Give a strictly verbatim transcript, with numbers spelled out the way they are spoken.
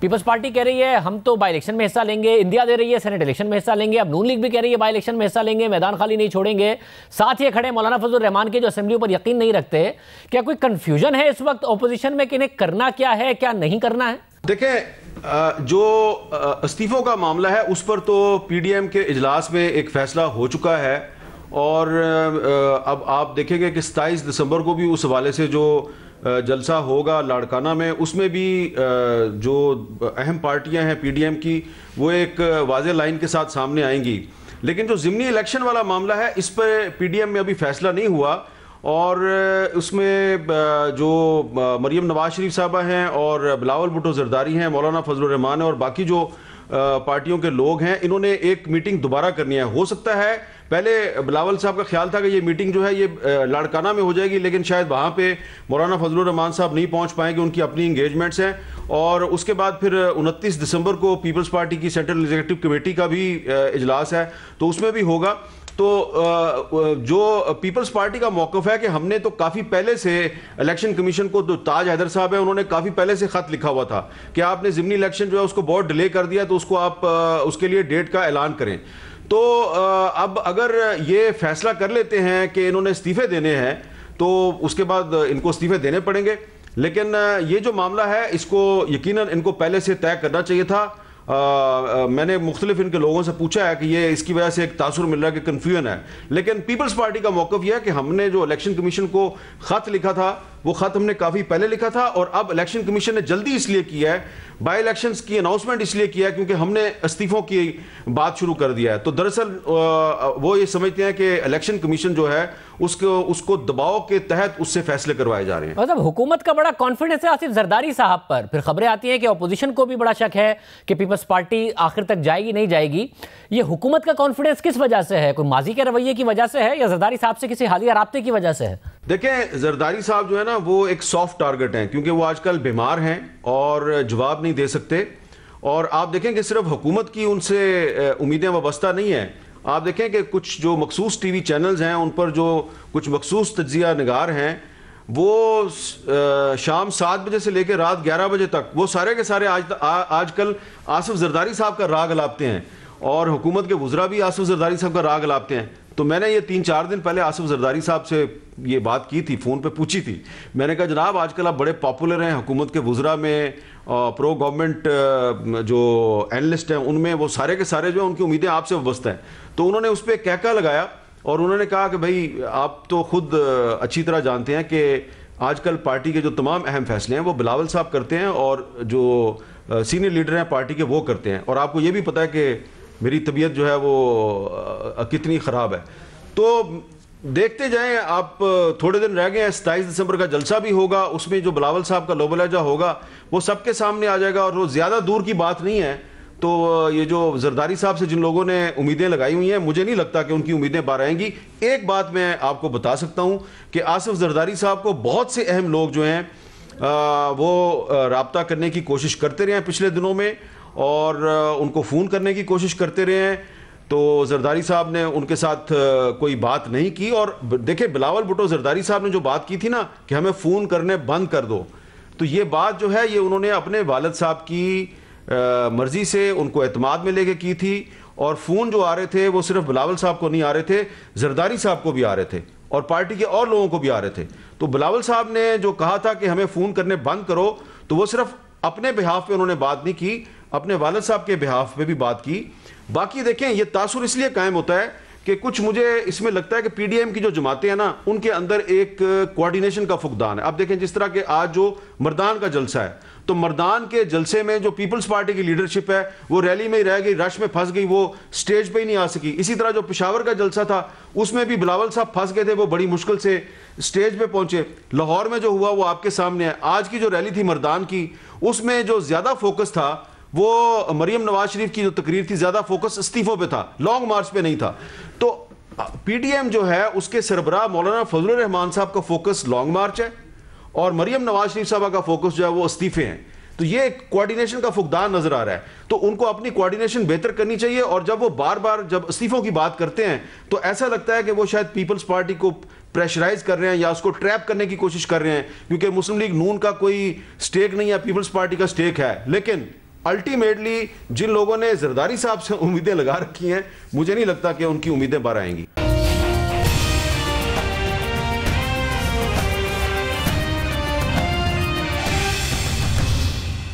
Peoples party कह रही है हम तो बाई इलेक्शन में हिस्सा लेंगे, इंडिया दे रही है सेनेट इलेक्शन में हिस्सा लेंगे, अब नून लीग भी कह रही है बाई इलेक्शन में हिस्सा लेंगे, मैदान खाली नहीं छोड़ेंगे। साथ ही खड़े मौलाना फजलुर रहमान के जो असेंबली पर यकीन नहीं रखते। क्या कोई कंफ्यूजन है इस वक्त ऑपोजिशन में कि इन्हें करना क्या है क्या नहीं करना है? देखें, जो इस्तीफों का मामला है उस पर तो पीडीएम के इजलास में एक फैसला हो चुका है और अब आप देखेंगे कि सत्ताईस दिसंबर को भी उस हवाले से जो जलसा होगा लाड़काना में, उसमें भी जो अहम पार्टियां हैं पीडीएम की वो एक वाज़े लाइन के साथ सामने आएंगी। लेकिन जो ज़िमनी इलेक्शन वाला मामला है इस पर पीडीएम में अभी फैसला नहीं हुआ और उसमें जो मरियम नवाज शरीफ साहबा हैं और बिलावल भुट्टो ज़रदारी हैं, मौलाना फजलुर रहमान हैं और बाकी जो पार्टियों के लोग हैं, इन्होंने एक मीटिंग दोबारा करनी है। हो सकता है, पहले बिलावल साहब का ख्याल था कि ये मीटिंग जो है ये लाड़काना में हो जाएगी, लेकिन शायद वहाँ पे मौलाना फजलुर रहमान साहब नहीं पहुँच पाएंगे, उनकी अपनी इंगेजमेंट्स हैं। और उसके बाद फिर उनतीस दिसंबर को पीपल्स पार्टी की सेंट्रल एग्जीक्यूटिव कमेटी का भी इजलास है तो उसमें भी होगा। तो जो पीपल्स पार्टी का मौक़िफ़ है कि हमने तो काफ़ी पहले से इलेक्शन कमीशन को, जो ताज हैदर साहब हैं उन्होंने काफ़ी पहले से ख़त लिखा हुआ था कि आपने ज़िमनी इलेक्शन जो है उसको बहुत डिले कर दिया, तो उसको आप उसके लिए डेट का ऐलान करें। तो अब अगर ये फैसला कर लेते हैं कि इन्होंने इस्तीफ़े देने हैं तो उसके बाद इनको इस्तीफ़े देने पड़ेंगे। लेकिन ये जो मामला है इसको यकीनन इनको पहले से तय करना चाहिए था। आ, आ, मैंने मुख्तलिफ इनके लोगों से पूछा है कि ये इसकी वजह से एक तासुर मिल रहा है कि कन्फ्यूजन है। लेकिन पीपल्स पार्टी का मौक़िफ़ यह है कि हमने जो इलेक्शन कमीशन को ख़त लिखा था वो ख़त हमने काफ़ी पहले लिखा था और अब इलेक्शन कमीशन ने जल्दी इसलिए किया है, बाई इलेक्शंस की अनाउंसमेंट इसलिए किया है क्योंकि हमने इस्तीफ़ों की बात शुरू कर दिया है। तो दरअसल वो ये समझते हैं कि इलेक्शन कमीशन जो है उसको उसको दबाव के तहत उससे फैसले करवाए जा रहे हैं। मतलब हुकूमत का बड़ा कॉन्फिडेंस है आसिफ जरदारी साहब पर। फिर खबरें आती हैं कि अपोजिशन को भी बड़ा शक है कि पीपल्स पार्टी आखिर तक जाएगी नहीं जाएगी। ये हुकूमत का कॉन्फिडेंस किस वजह से है? कोई माजी के रवैये की वजह से है या जरदारी साहब से किसी हालिया राब्ते की वजह से है? देखें, जरदारी साहब जो है ना वो एक सॉफ्ट टारगेट हैं क्योंकि वो आजकल बीमार हैं और जवाब नहीं दे सकते। और आप देखें कि सिर्फ हुकूमत की उनसे उम्मीदें वाबस्ता नहीं है। आप देखें कि कुछ जो मखसूस टीवी चैनल्स हैं उन पर जो कुछ मखसूस तज्जिया निगार हैं वो शाम सात बजे से लेकर रात ग्यारह बजे तक वो सारे के सारे आज आजकल आसिफ जरदारी साहब का राग लापते हैं और हुकूमत के वज़रा भी आसिफ जरदारी साहब का राग लापते हैं। तो मैंने ये तीन चार दिन पहले आसिफ जरदारी साहब से ये बात की थी, फ़ोन पे पूछी थी। मैंने कहा जनाब आजकल आप बड़े पॉपुलर हैं, हुकूमत के वज़रा में प्रो गवर्नमेंट जो एनालिस्ट हैं उनमें वो सारे के सारे जो हैं उनकी उम्मीदें आपसे वस्त हैं। तो उन्होंने उस पर कहका लगाया और उन्होंने कहा कि भाई आप तो खुद अच्छी तरह जानते हैं कि आजकल पार्टी के जो तमाम अहम फैसले हैं वो बिलावल साहब करते हैं और जो सीनियर लीडर हैं पार्टी के वो करते हैं और आपको ये भी पता है कि मेरी तबीयत जो है वो कितनी ख़राब है। तो देखते जाएं, आप थोड़े दिन रह गए हैं, सत्ताईस दिसंबर का जलसा भी होगा, उसमें जो बिलावल साहब का लोबो लहजा होगा वो सबके सामने आ जाएगा और वो ज़्यादा दूर की बात नहीं है। तो ये जो जरदारी साहब से जिन लोगों ने उम्मीदें लगाई हुई हैं मुझे नहीं लगता कि उनकी उम्मीदें बराएंगी। एक बात मैं आपको बता सकता हूँ कि आसिफ जरदारी साहब को बहुत से अहम लोग जो हैं वो राब्ता करने की कोशिश करते रहे हैं पिछले दिनों में और उनको फ़ोन करने की कोशिश करते रहे हैं तो जरदारी साहब ने उनके साथ कोई बात नहीं की। और देखिए बिलावल भुट्टो जरदारी साहब ने जो बात की थी ना कि हमें फ़ोन करने बंद कर दो, तो ये बात जो है ये उन्होंने अपने वालिद साहब की मर्ज़ी से उनको एतमाद में लेके की थी और फ़ोन जो आ रहे थे वो सिर्फ बिलावल साहब को नहीं आ रहे थे, जरदारी साहब को भी आ रहे थे और पार्टी के और लोगों को भी आ रहे थे। तो बिलावल साहब ने जो कहा था कि हमें फ़ोन करने बंद करो तो वो सिर्फ अपने बिहाफ़ पे उन्होंने बात नहीं की, अपने वालिद साहब के बिहाफ़ पे भी बात की। बाकी देखें ये तासुर इसलिए कायम होता है कि कुछ मुझे इसमें लगता है कि पीडीएम की जो जमातें हैं ना उनके अंदर एक कोऑर्डिनेशन का फुकदान है। आप देखें जिस तरह के आज जो मर्दान का जलसा है तो मर्दान के जलसे में जो पीपल्स पार्टी की लीडरशिप है वो रैली में ही रह गई, रश में फंस गई, वो स्टेज पे ही नहीं आ सकी। इसी तरह जो पिशावर का जलसा था उसमें भी बिलावल साहब फंस गए थे, वो बड़ी मुश्किल से स्टेज पे पहुंचे। लाहौर में जो हुआ वो आपके सामने है। आज की जो रैली थी मर्दान की उसमें जो ज़्यादा फोकस था वो मरियम नवाज शरीफ की जो तकरीर थी, ज़्यादा फोकस इस्तीफ़ों पे था, लॉन्ग मार्च पे नहीं था। तो पीडीएम जो है उसके सरबराह मौलाना फजलुर रहमान साहब का फोकस लॉन्ग मार्च है और मरियम नवाज शरीफ साहब का फोकस जो है वो इस्तीफ़े हैं। तो ये कोऑर्डिनेशन का फुकदान नज़र आ रहा है। तो उनको अपनी कोऑर्डिनेशन बेहतर करनी चाहिए और जब वो बार बार जब इस्तीफ़ों की बात करते हैं तो ऐसा लगता है कि वो शायद पीपल्स पार्टी को प्रेशराइज कर रहे हैं या उसको ट्रैप करने की कोशिश कर रहे हैं क्योंकि मुस्लिम लीग नून का कोई स्टेक नहीं है, पीपल्स पार्टी का स्टेक है। लेकिन अल्टीमेटली जिन लोगों ने जरदारी साहब से उम्मीदें लगा रखी हैं, मुझे नहीं लगता कि उनकी उम्मीदें बाहर आएंगी।